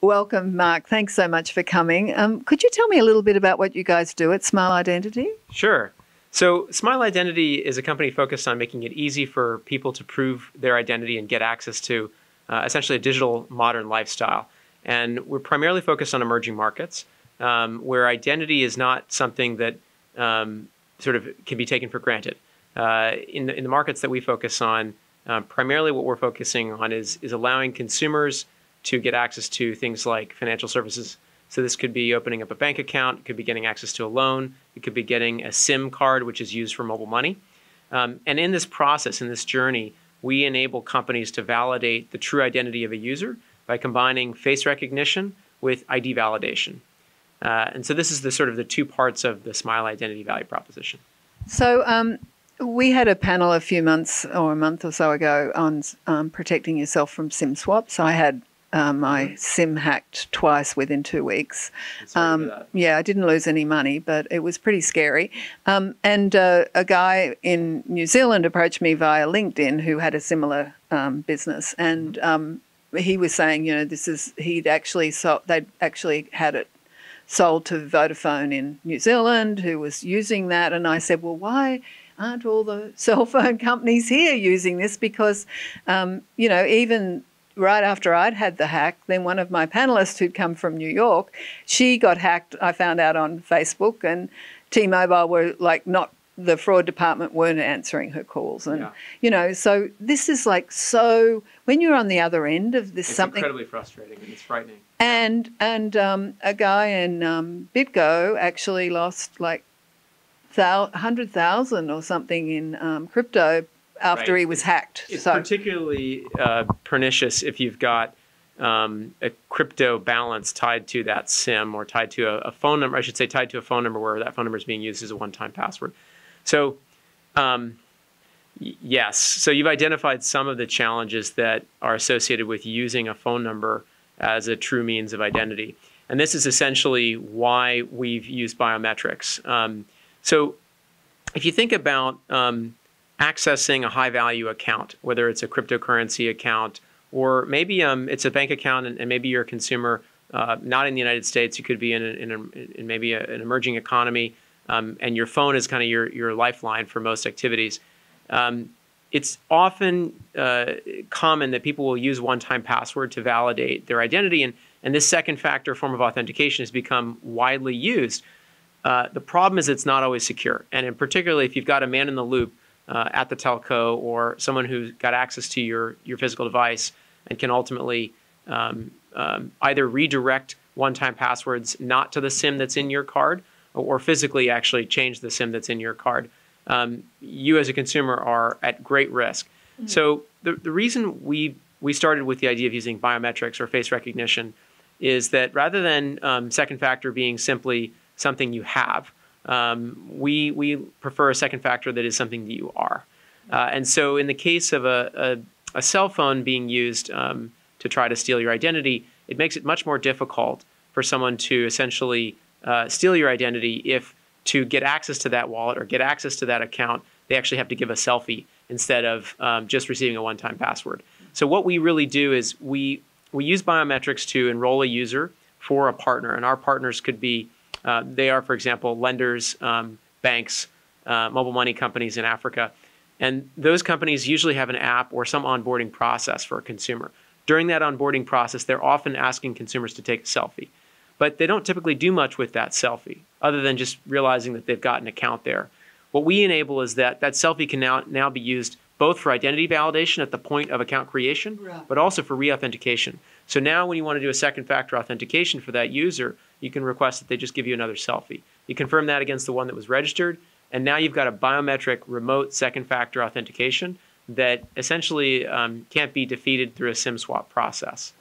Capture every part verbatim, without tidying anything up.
Welcome, Mark. Thanks so much for coming. Um, could you tell me a little bit about what you guys do at Smile Identity? Sure. So Smile Identity is a company focused on making it easy for people to prove their identity and get access to uh, essentially a digital modern lifestyle. And we're primarily focused on emerging markets, um, where identity is not something that um, sort of can be taken for granted. Uh, in, the, in the markets that we focus on, uh, primarily what we're focusing on is, is allowing consumers to get access to things like financial services. So this could be opening up a bank account, it could be getting access to a loan, it could be getting a SIM card, which is used for mobile money. Um, and in this process, in this journey, we enable companies to validate the true identity of a user by combining face recognition with I D validation. Uh, and so this is the sort of the two parts of the Smile Identity value proposition. So um, we had a panel a few months or a month or so ago on um, protecting yourself from SIM swaps. I had Um, my SIM hacked twice within two weeks. Um, yeah, I didn't lose any money, but it was pretty scary. Um, and uh, a guy in New Zealand approached me via LinkedIn who had a similar um, business, and um, he was saying, you know, this is he'd actually sold, they'd actually had it sold to Vodafone in New Zealand, who was using that. And I said, well, why aren't all the cell phone companies here using this? Because um, you know, even right after I'd had the hack, then one of my panelists who'd come from New York, she got hacked, I found out on Facebook, and T-Mobile were like not, the fraud department weren't answering her calls. And, yeah. you know, so this is like so, when you're on the other end of this it's something. It's incredibly frustrating and it's frightening. And, and um, a guy in um, BitGo actually lost like one hundred thousand or something in um, crypto after right. he was hacked. It's so. particularly uh, pernicious if you've got um, a crypto balance tied to that SIM or tied to a, a phone number, I should say tied to a phone number where that phone number is being used as a one-time password. So um, yes, so you've identified some of the challenges that are associated with using a phone number as a true means of identity. And this is essentially why we've used biometrics. Um, so if you think about um, accessing a high-value account, whether it's a cryptocurrency account or maybe um, it's a bank account, and, and maybe you're a consumer uh, not in the United States. You could be in, a, in, a, in maybe a, an emerging economy, um, and your phone is kind of your, your lifeline for most activities. Um, it's often uh, common that people will use one-time password to validate their identity, and, and this second factor form of authentication has become widely used. Uh, the problem is it's not always secure, and in particularly if you've got a man in the loop Uh, at the telco or someone who's got access to your, your physical device and can ultimately um, um, either redirect one-time passwords not to the SIM that's in your card or, or physically actually change the SIM that's in your card, um, you as a consumer are at great risk. Mm-hmm. So the, the reason we, we started with the idea of using biometrics or face recognition is that rather than um, second factor being simply something you have, Um, we, we prefer a second factor that is something that you are. Uh, and so in the case of a, a, a cell phone being used um, to try to steal your identity, it makes it much more difficult for someone to essentially uh, steal your identity if to get access to that wallet or get access to that account, they actually have to give a selfie instead of um, just receiving a one-time password. So what we really do is we, we use biometrics to enroll a user for a partner, and our partners could be Uh, they are, for example, lenders, um, banks, uh, mobile money companies in Africa. And those companies usually have an app or some onboarding process for a consumer. During that onboarding process, they're often asking consumers to take a selfie. But they don't typically do much with that selfie, other than just realizing that they've got an account there. What we enable is that that selfie can now, now be used both for identity validation at the point of account creation, but also for re-authentication. So now when you want to do a second factor authentication for that user, you can request that they just give you another selfie. You confirm that against the one that was registered, and now you've got a biometric remote second factor authentication that essentially um, can't be defeated through a SIM swap process.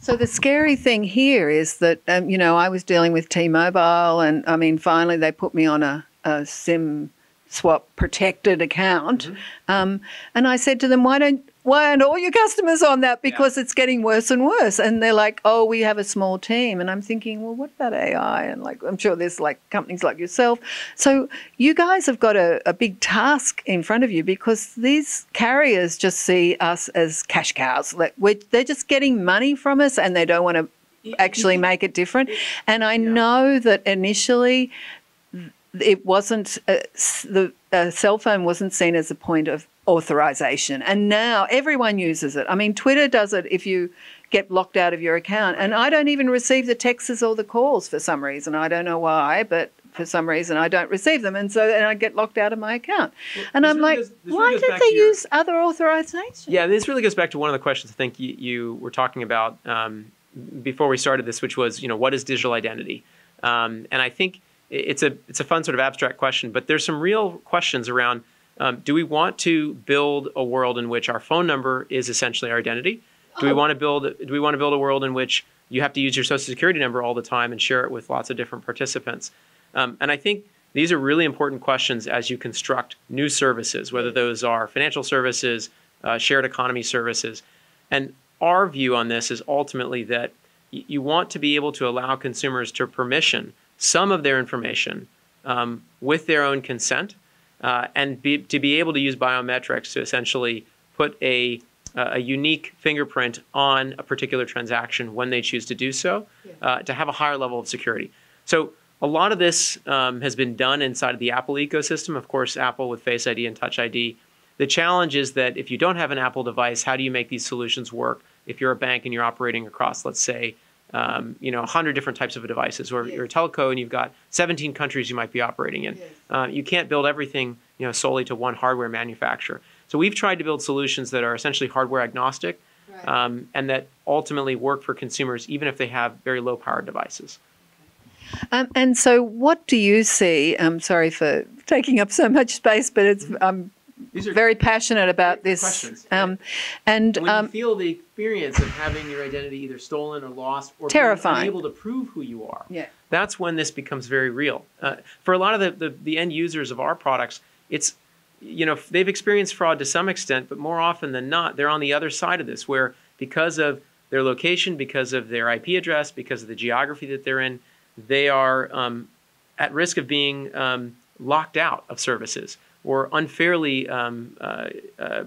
So the scary thing here is that, um, you know, I was dealing with T-Mobile, and I mean, finally they put me on a, a SIM swap protected account. Mm-hmm. um, and I said to them, why don't Why aren't all your customers on that? Because yeah. it's getting worse and worse. And they're like, oh, we have a small team. And I'm thinking, well, what about A I? And like, I'm sure there's like companies like yourself. So you guys have got a, a big task in front of you, because these carriers just see us as cash cows. Like we're, they're just getting money from us, and they don't want to actually make it different. And I yeah. know that initially it wasn't, uh, the uh, cell phone wasn't seen as a point of authorization. And now everyone uses it. I mean, Twitter does it if you get locked out of your account. And I don't even receive the texts or the calls for some reason. I don't know why, but for some reason I don't receive them. And so and I get locked out of my account. Well, and I'm like, goes, why really don't they your, use other authorizations? Yeah, this really goes back to one of the questions I think you, you were talking about um, before we started this, which was, you know, what is digital identity? Um, and I think it's a, it's a fun sort of abstract question, but there's some real questions around, um, do we want to build a world in which our phone number is essentially our identity? Do we want to build? Do we want to build a world in which you have to use your social security number all the time and share it with lots of different participants? Um, and I think these are really important questions as you construct new services, whether those are financial services, uh, shared economy services. And our view on this is ultimately that you want to be able to allow consumers to permission some of their information um, with their own consent, uh, and be, to be able to use biometrics to essentially put a a unique fingerprint on a particular transaction when they choose to do so, yeah. uh, to have a higher level of security. So a lot of this um, has been done inside of the Apple ecosystem. Of course, Apple with Face I D and Touch I D. The challenge is that if you don't have an Apple device, how do you make these solutions work if you're a bank and you're operating across, let's say, um, you know, one hundred different types of devices, or yes. you're a telco and you've got seventeen countries you might be operating in. Yes. Uh, you can't build everything, you know, solely to one hardware manufacturer. So we've tried to build solutions that are essentially hardware agnostic, right. um, and that ultimately work for consumers, even if they have very low-powered devices. Okay. Um, and so what do you see? I'm sorry for taking up so much space, but it's, I'm These are very passionate about this. Questions. Um, right. And when um, you feel the experience of having your identity either stolen or lost, or terrifying. Being unable to prove who you are, yeah. that's when this becomes very real. Uh, for a lot of the, the, the end users of our products, it's you know, they've experienced fraud to some extent, but more often than not, they're on the other side of this, where because of their location, because of their I P address, because of the geography that they're in, they are um, at risk of being um, locked out of services or unfairly um, uh, uh,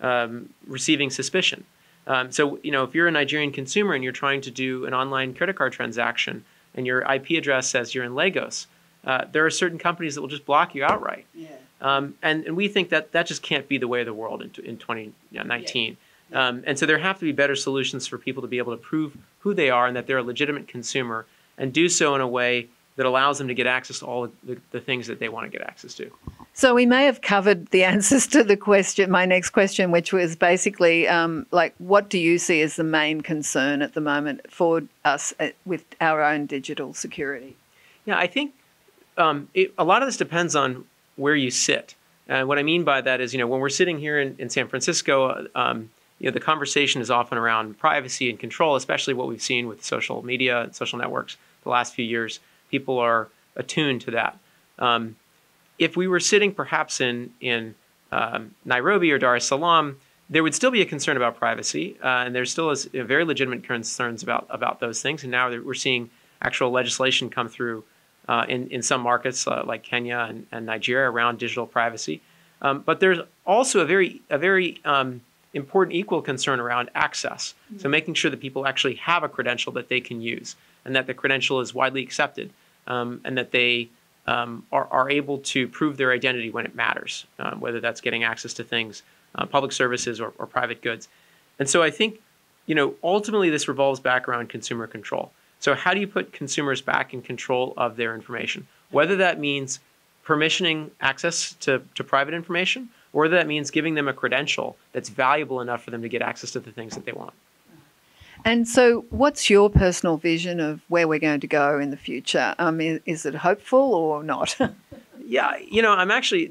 um, receiving suspicion. Um, so, you know, if you're a Nigerian consumer and you're trying to do an online credit card transaction and your I P address says you're in Lagos, uh, there are certain companies that will just block you outright. Yeah. Um, and, and we think that that just can't be the way of the world in, in twenty nineteen. Yeah. Yeah. Um, and so there have to be better solutions for people to be able to prove who they are and that they're a legitimate consumer, and do so in a way that allows them to get access to all of the, the things that they want to get access to. So we may have covered the answers to the question, my next question, which was basically um, like, what do you see as the main concern at the moment for us uh, with our own digital security? Yeah, I think um, it, a lot of this depends on where you sit. And uh, what I mean by that is, you know, when we're sitting here in, in San Francisco, um, you know, the conversation is often around privacy and control, especially what we've seen with social media and social networks the last few years. People are attuned to that. Um, if we were sitting perhaps in, in um, Nairobi or Dar es Salaam, there would still be a concern about privacy, uh, and there still is you know, very legitimate concerns about, about those things. And now we're seeing actual legislation come through Uh, in, in some markets uh, like Kenya and, and Nigeria around digital privacy. Um, but there's also a very, a very um, important equal concern around access. Mm-hmm. So making sure that people actually have a credential that they can use, and that the credential is widely accepted, um, and that they um, are, are able to prove their identity when it matters, uh, whether that's getting access to things, uh, public services or, or private goods. And so I think, you know, ultimately this revolves back around consumer control. So how do you put consumers back in control of their information? Whether that means permissioning access to, to private information, or whether that means giving them a credential that's valuable enough for them to get access to the things that they want. And so what's your personal vision of where we're going to go in the future? Um, is, is it hopeful or not? Yeah, you know, I'm actually,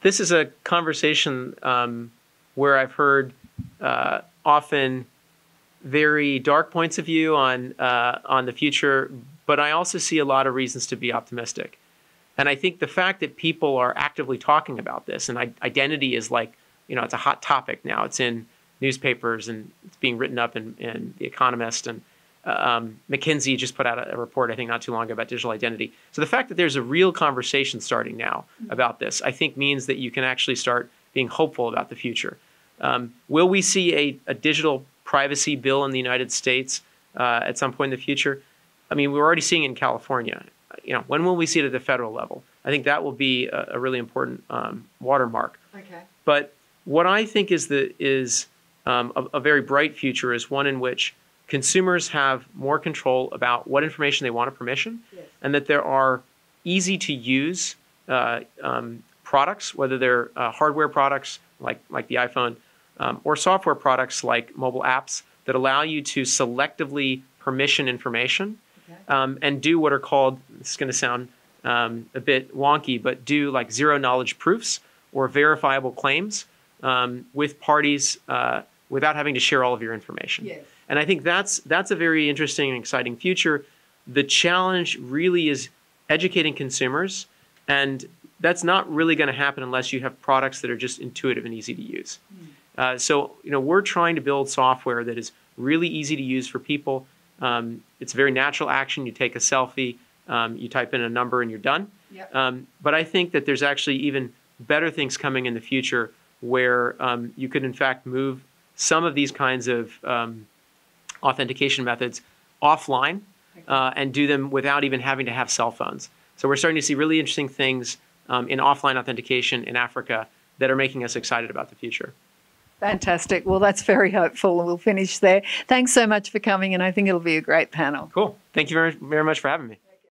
this is a conversation um, where I've heard uh, often very dark points of view on, uh, on the future, but I also see a lot of reasons to be optimistic. And I think the fact that people are actively talking about this, and I identity is like, you know, it's a hot topic now. It's in newspapers and it's being written up in, in The Economist, and um, McKinsey just put out a, a report, I think not too long ago, about digital identity. So the fact that there's a real conversation starting now about this, I think means that you can actually start being hopeful about the future. Um, will we see a, a digital privacy bill in the United States uh, at some point in the future. I mean, we're already seeing it in California. You know, when will we see it at the federal level? I think that will be a, a really important um, watermark. Okay. But what I think is the is um, a, a very bright future is one in which consumers have more control about what information they want to permission, yes. and that there are easy to use uh, um, products, whether they're uh, hardware products like like the iPhone, um, or software products like mobile apps that allow you to selectively permission information. Um, and do what are called, it's going to sound um, a bit wonky, but do like zero knowledge proofs or verifiable claims um, with parties uh, without having to share all of your information. Yes. And I think that's, that's a very interesting and exciting future. The challenge really is educating consumers, and that's not really going to happen unless you have products that are just intuitive and easy to use. Mm. Uh, so, you know, we're trying to build software that is really easy to use for people. Um, it's a very natural action. You take a selfie, um, you type in a number, and you're done. Yep. Um, but I think that there's actually even better things coming in the future where um, you could, in fact, move some of these kinds of um, authentication methods offline uh, and do them without even having to have cell phones. So we're starting to see really interesting things um, in offline authentication in Africa that are making us excited about the future. Fantastic. Well, that's very hopeful. We'll finish there. Thanks so much for coming, and I think it'll be a great panel. Cool. Thank you very, very much for having me.